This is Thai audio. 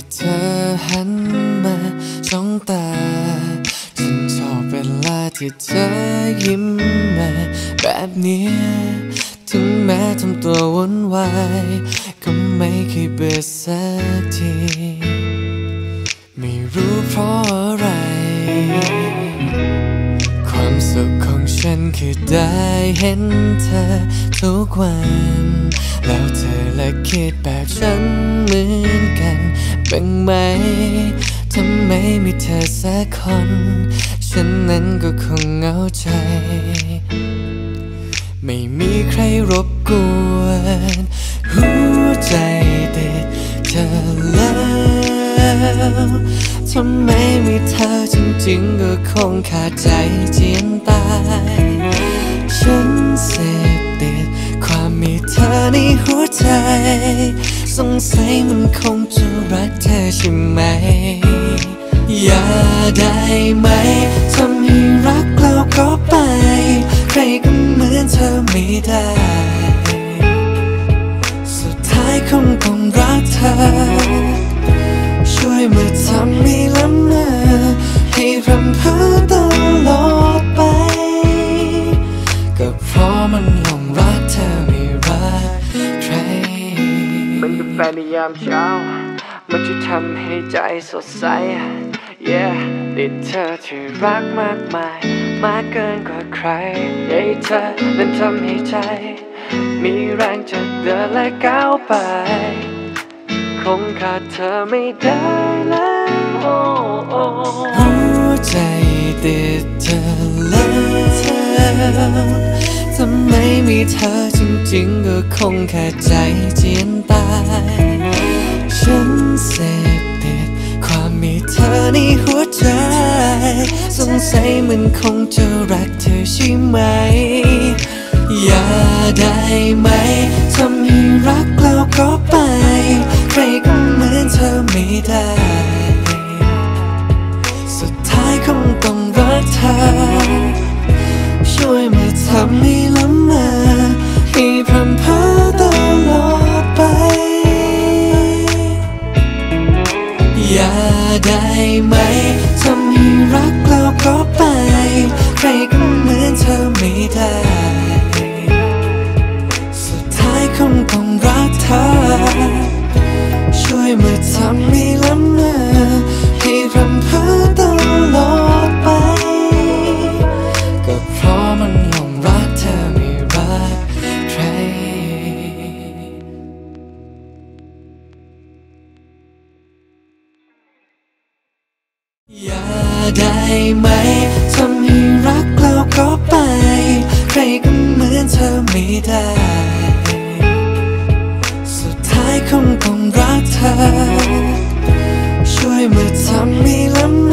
ที่เธอหันมาจ้องตาฉันชอบเวลาที่เธอยิ้มมาแบบนี้ถึงแม้ทำตัววุ่นวายก็ไม่เคยเบื่อสักทีไม่รู้เพราะอะไรความสุขของฉันคือได้เห็นเธอทุกวันแล้วเธอและคิดแบบฉันเหมือนกันบ้างไหมทำไมมีเธอสักคนฉันนั้นก็คงเหงาใจไม่มีใครรบกวนหัวใจแต่เธอแล้วทำไมมีเธอจริงๆก็คงขาดใจเจียนตายฉันเสพติดความมีเธอในหัวใจสงสัยมันคงจะรักเธอใช่ไหมอย่าได้ไหมทำให้รักเราก็ไปใครก็เหมือนเธอไม่ได้สุดท้ายคงต้องรักเธอช่วยมาทำให้ล้ำหน้าให้รำเพ้อตลอดไปก็เพราะมันหลงรักเธอไม่รักใครเป็นกาแฟในยามเช้ามันจะทำให้ใจสดใส yeah ได้เธอที่รักมากมายมากเกินกว่าใครให้เธอนั้นทำให้ใจมีแรงจะเดินและก้าวไปคงขาดเธอไม่ได้แล้วหัวใจติดเธอแล้วทำไมมีเธอจริงๆก็คงขาดใจเจียนตายฉันเสพติดความมีเธอในหัวใจสงสัยมันคงจะรักเธอใช่ไหมอย่าได้ไหมทำให้รักเราก็ไปใครก็เหมือนเธอไม่ได้สุดท้ายคงต้องรักเธอช่วยมาทำให้ล้ำมาให้พร่ำเพ้อตลอดไปอย่าได้ไหมทำให้รักเราก็ไปใครก็เหมือนเธอไม่ได้สุดท้ายคงต้องรักเธอช่วยมาทำให้ล้ำหน้าให้รำเพ้อตลอดไปก็เพราะมันหลงรักเธอไม่รักใครอย่าได้ไหมทำให้รักเราก็ไปใครก็เหมือนเธอไม่ได้สุดท้ายคงต้องรักเธอช่วยมาทำให้ล้ำ